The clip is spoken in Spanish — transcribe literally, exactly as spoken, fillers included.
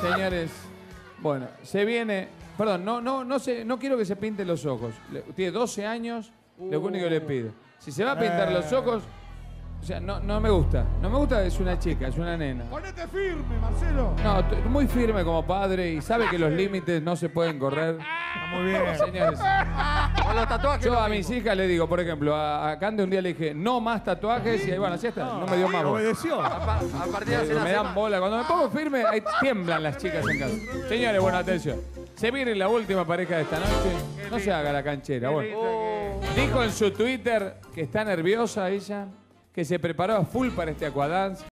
Señores, bueno, se viene... Perdón, no, no, no, se, no quiero que se pinten los ojos. Le, tiene doce años, uh. lo único que le pido. Si se va a pintar eh. los ojos... O sea, no, no me gusta. No me gusta, es una chica, es una nena. Ponete firme, Marcelo. No, muy firme como padre y sabe que los límites no se pueden correr. Está muy bien. Señores. Con los tatuajes. Yo a mis hijas le digo, por ejemplo, a, a Cande un día le dije, no más tatuajes. Y ahí, bueno, así está. No, no me dio más bola. Obedeció. A, a partir de me dan bola. Cuando me pongo firme, ahí tiemblan las chicas en casa. Señores, bueno, atención. Se viene la última pareja de esta noche. No se haga la canchera. Bueno. Dijo en su Twitter que está nerviosa ella, que se preparó a full para este aquadance.